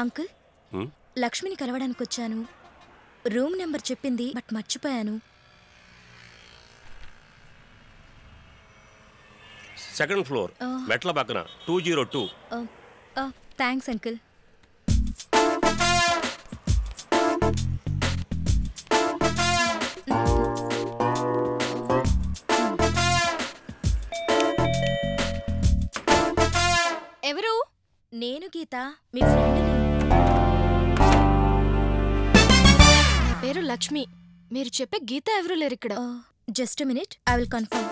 Uncle, లక్ష్మిని కలవడానికి వచ్చాను. రూమ్ నెంబర్ చెప్పింది, బట్ మర్చిపోయాను. సెకండ్ ఫ్లోర్, మెట్ల పక్కన 202. Thanks uncle. ఎవరు? నేను గీత, మీ ఫ్రెండ్ని. నా పేరు లక్ష్మి. మీరు చెప్పే గీత ఎవరు లేరు ఇక్కడ. Just a minute, I will confirm.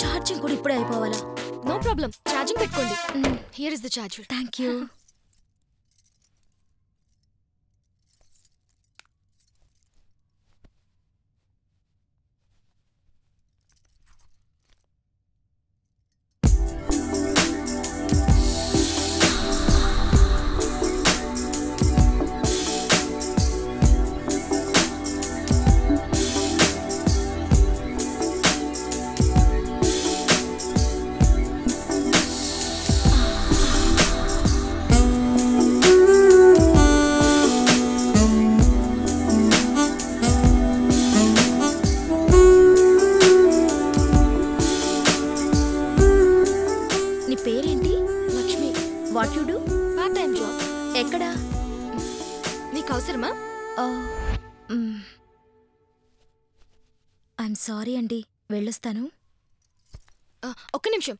Charging కూడా ఇప్పుడే అయిపోవాలా? నో ప్రాబ్లం, ఛార్జింగ్ పెట్టుకోండి. Here is the charger. Thank you. Sorry అండి, వెళ్ళొస్తాను. ఒక్క నిమిషం.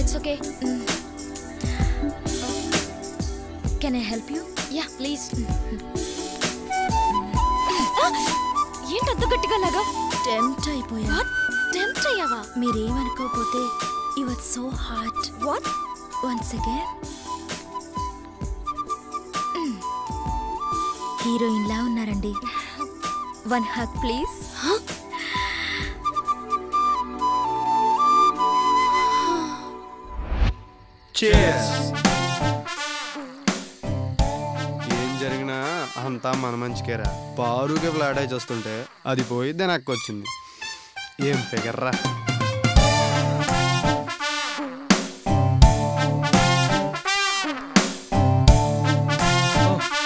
It's okay. Can I help you? Yeah please. ఏంటంత గట్టిగా లాగా? టెంప్ట్ అయిపోయా. టెంప్ట్ అయ్యావా? మీరేమనుకోకపోతే you are so hot. What? Once again heroine లా ఉన్నారండి. One hug please. ఏం జరిగినా అంతా మన మంచికేరా. బారుగా ఫ్లాడాయి చేస్తుంటే అది పోయిద్దని నాకు వచ్చింది. ఏం ఫిగర్రా.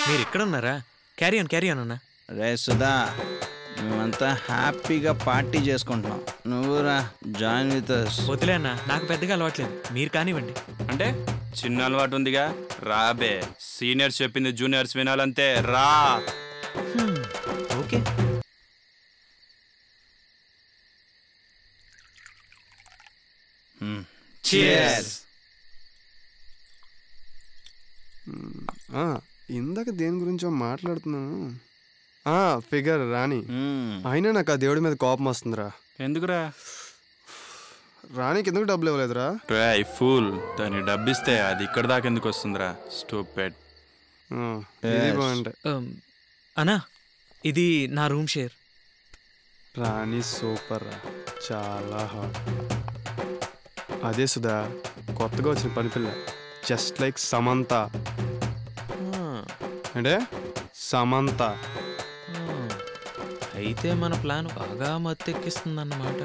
మీరు ఇక్కడ ఉన్నారా? క్యారీ ఆన్, క్యారీ ఆన్ అన్న. రే సుధా, మేమంతా హ్యాపీగా పార్టీ చేసుకుంటున్నాం, నువ్వురా జాయిన్ విత్ us. వదిలే అన్న, నాకు పెద్దగా అలవాట్లేదు, మీరు కానివ్వండి. అంటే చిన్న అలవాటు ఉందిగా. రాబే, సీనియర్స్ చెప్పింది జూనియర్స్ వినాలంతే. రా. ఓకే. చీర్స్. ఇందాక దేని గురించో మాట్లాడుతున్నాను. ఫిగర్ రాణి. అయినా నాకు ఆ దేవుడి మీద కోపం వస్తుందిరా. ఎందుకురా? రాణికి ఎందుకు డబ్బులు ఇవ్వలేదురా? ఫూల్, దాన్ని డబ్బిస్తే అది ఇక్కడ దాకా ఎందుకు వస్తుందిరా? స్టూపిడ్. అనా, ఇది నా రూమ్ షేర్. రాణి సూపర్ రా, చాలా హాట్. అదే సుధా, కొత్తగా వచ్చిన పనిపిల్ల, జస్ట్ లైక్ సమంత. అంటే సమంత అయితే మన ప్లాన్ బాగా మత్తెక్కిస్తుందన్నమాట.